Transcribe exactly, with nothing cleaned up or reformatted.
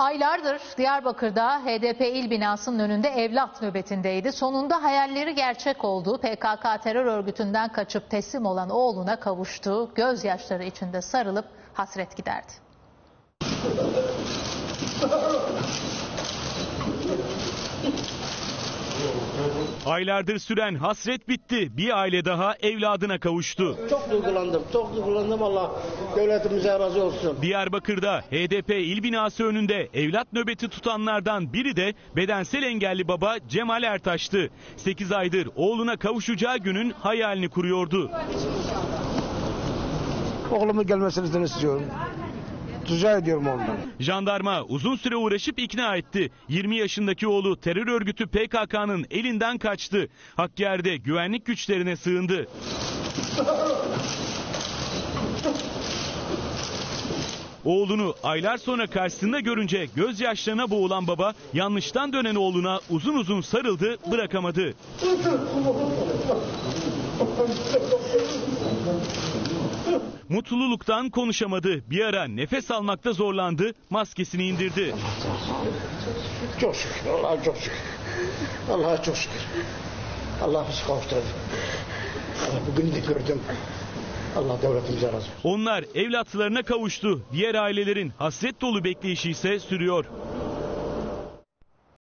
Aylardır Diyarbakır'da H D P il binasının önünde evlat nöbetindeydi. Sonunda hayalleri gerçek oldu. P K K terör örgütünden kaçıp teslim olan oğluna kavuştu. Gözyaşları içinde sarılıp hasret giderdi. Aylardır süren hasret bitti. Bir aile daha evladına kavuştu. Çok duygulandım, çok duygulandım. Allah devletimize razı olsun. Diyarbakır'da H D P il binası önünde evlat nöbeti tutanlardan biri de bedensel engelli baba Cemal Ertaş'tı. sekiz aydır oğluna kavuşacağı günün hayalini kuruyordu. Oğlumun gelmesini istiyorum. Rica ediyorum ondan. Jandarma uzun süre uğraşıp ikna etti. yirmi yaşındaki oğlu terör örgütü P K K'nın elinden kaçtı. Hakkari'de güvenlik güçlerine sığındı. Oğlunu aylar sonra karşısında görünce gözyaşlarına boğulan baba yanlıştan dönen oğluna uzun uzun sarıldı, bırakamadı. Mutluluktan konuşamadı. Bir ara nefes almakta zorlandı. Maskesini indirdi. Çok şükür. Allah'a çok şükür. Allah'a çok şükür. Allah bizi kavuşturdu. Bugün de gördüm. Allah devletimize razı olsun. Onlar evlatlarına kavuştu. Diğer ailelerin hasret dolu bekleyişi ise sürüyor.